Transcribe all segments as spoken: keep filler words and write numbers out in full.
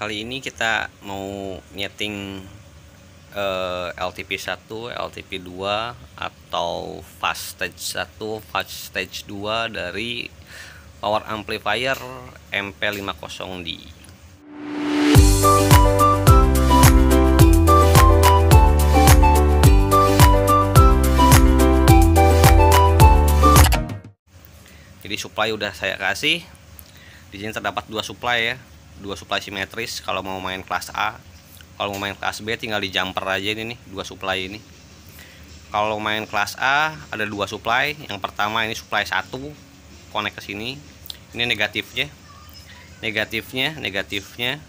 Kali ini kita mau nyeting uh, L T P satu, L T P dua atau fast stage satu, fast stage dua dari power amplifier M P lima puluh D. Jadi supply udah saya kasih. Di sini terdapat dua supply ya. Dua supply simetris kalau mau main kelas A. Kalau mau main kelas B tinggal di jumper aja ini nih, dua supply ini. Kalau main kelas A ada dua supply. Yang pertama ini supply satu connect ke sini. Ini negatifnya. Negatifnya, negatifnya.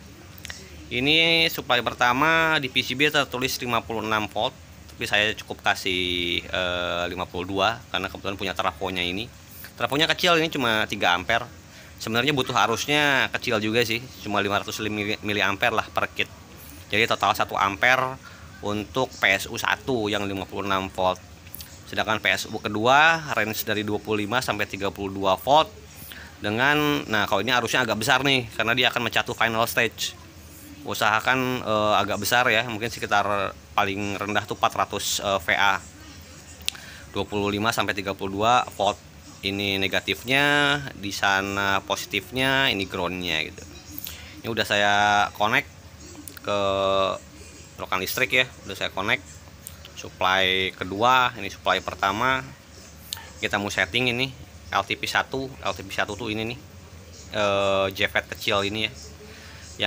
Ini supply pertama di P C B tertulis lima puluh enam volt, tapi saya cukup kasih eh, lima puluh dua karena kebetulan punya trafonya ini. Trafonya kecil ini cuma tiga ampere. Sebenarnya butuh arusnya kecil juga sih, cuma lima ratus miliampere lah per kit. Jadi total satu ampere untuk P S U satu yang lima puluh enam volt. Sedangkan P S U kedua range dari dua puluh lima sampai tiga puluh dua volt. Dengan nah kalau ini arusnya agak besar nih karena dia akan mencatu final stage. Usahakan e, agak besar ya, mungkin sekitar paling rendah tuh empat ratus e, V A. dua puluh lima sampai tiga puluh dua volt. Ini negatifnya, di sana positifnya, ini groundnya gitu. Ini udah saya connect ke rokan listrik ya, udah saya connect. Supply kedua, ini supply pertama. Kita mau setting ini L T P satu, L T P satu tuh ini nih e, J FET kecil ini ya,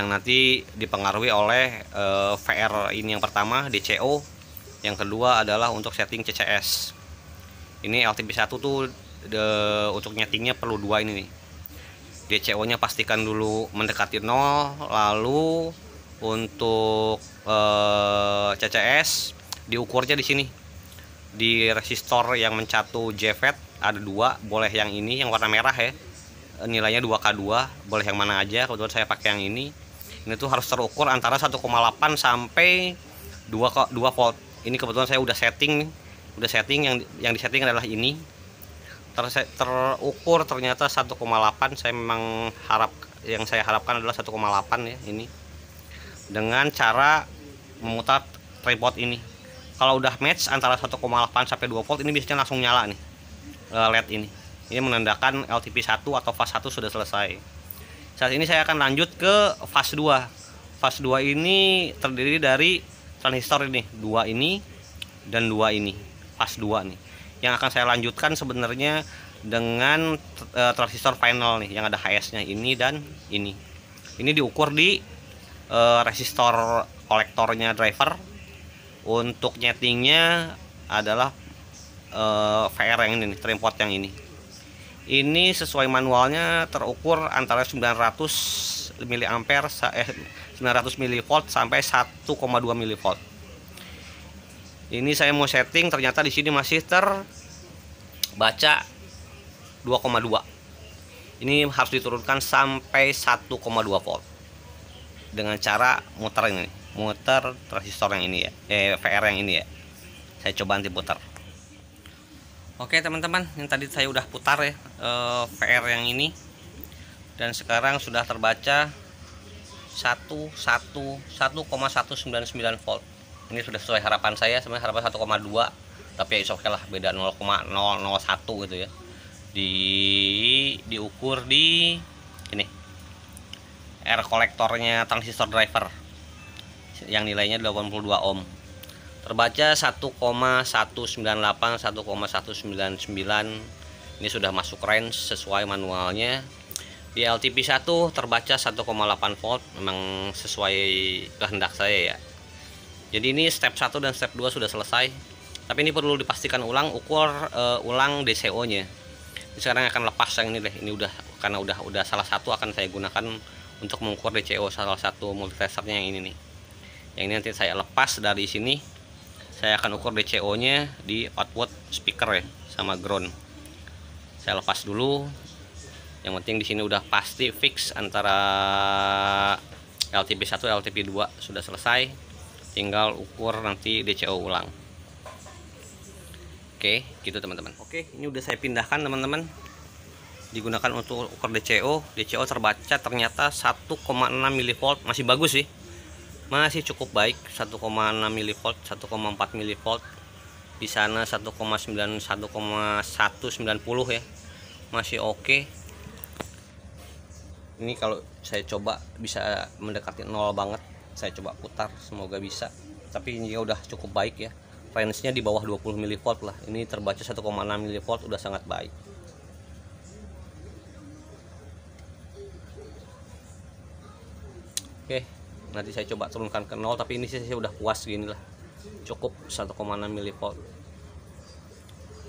yang nanti dipengaruhi oleh e, V R ini yang pertama, D C O. Yang kedua adalah untuk setting C C S. Ini L T P satu tuh The, untuk nyetingnya perlu dua ini nih. D C O nya pastikan dulu mendekati nol, lalu untuk eh, C C S diukurnya di sini di resistor yang mencatu J FET ada dua, boleh yang ini yang warna merah ya, nilainya dua K dua, boleh yang mana aja. Kebetulan saya pakai yang ini. Ini tuh harus terukur antara satu koma delapan sampai dua volt. Ini kebetulan saya udah setting, udah setting yang yang disetting adalah ini. Ter, terukur ternyata satu koma delapan. Saya memang harap yang saya harapkan adalah satu koma delapan ya ini. Dengan cara memutar tripod ini. Kalau udah match antara satu koma delapan sampai dua volt ini biasanya langsung nyala nih. L E D ini. Ini menandakan L T P satu atau fast satu sudah selesai. Saat ini saya akan lanjut ke fast dua. Fast dua ini terdiri dari transistor ini, dua ini dan dua ini. Fast dua nih. Yang akan saya lanjutkan sebenarnya dengan e, transistor final nih yang ada H S-nya ini dan ini. Ini diukur di e, resistor kolektornya driver. Untuk nyetingnya adalah e, V R yang ini, trimpot yang ini. Ini sesuai manualnya terukur antara sembilan ratus miliampere eh, sembilan ratus milivolt sampai satu koma dua milivolt. Ini saya mau setting, ternyata di sini masih terbaca dua koma dua. Ini harus diturunkan sampai satu koma dua volt dengan cara muter ini, muter transistor yang ini ya, eh, V R yang ini ya. Saya coba nanti putar. Oke teman-teman, yang tadi saya udah putar ya eh, V R yang ini, dan sekarang sudah terbaca satu koma satu sembilan sembilan volt. Ini sudah sesuai harapan saya, sebenarnya harapan satu koma dua, tapi ya it's okay lah, beda nol koma nol nol satu gitu ya. Di diukur di ini R kolektornya transistor driver yang nilainya delapan puluh dua ohm. Terbaca satu koma satu sembilan delapan, satu koma satu sembilan sembilan. Ini sudah masuk range sesuai manualnya. Di L T P satu terbaca satu koma delapan volt, memang sesuai kehendak saya ya. Jadi ini step satu dan step dua sudah selesai. Tapi ini perlu dipastikan ulang ukur uh, ulang D C O-nya. Sekarang akan lepas yang ini deh. Ini udah karena udah udah salah satu akan saya gunakan untuk mengukur D C O salah satu multitracernya yang ini nih. Yang ini nanti saya lepas dari sini. Saya akan ukur D C O-nya di output speaker ya sama ground. Saya lepas dulu. Yang penting di sini udah pasti fix antara L T P satu dan L T P dua sudah selesai. Tinggal ukur nanti D C O ulang. Oke, gitu teman-teman. Oke, ini udah saya pindahkan teman-teman. digunakan untuk ukur D C O. D C O terbaca ternyata satu koma enam milivolt, masih bagus sih, masih cukup baik. Satu koma enam milivolt, satu koma empat milivolt, di sana satu koma sembilan, satu koma seratus sembilan puluh ya, masih oke okay. Ini kalau saya coba bisa mendekati nol banget, saya coba putar, semoga bisa. Tapi ini udah cukup baik ya, range-nya di bawah dua puluh milivolt lah. Ini terbaca satu koma enam milivolt, udah sangat baik. Oke, nanti saya coba turunkan ke nol, tapi ini sih saya udah puas gini lah, cukup satu koma enam milivolt.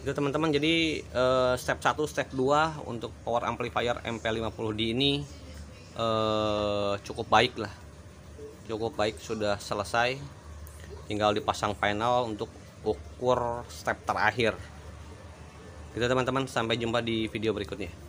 Itu teman-teman, jadi eh, step satu, step dua untuk power amplifier M P lima puluh D ini eh, cukup baik lah, cukup baik, sudah selesai. Tinggal dipasang final untuk ukur step terakhir. Gitu teman-teman, sampai jumpa di video berikutnya.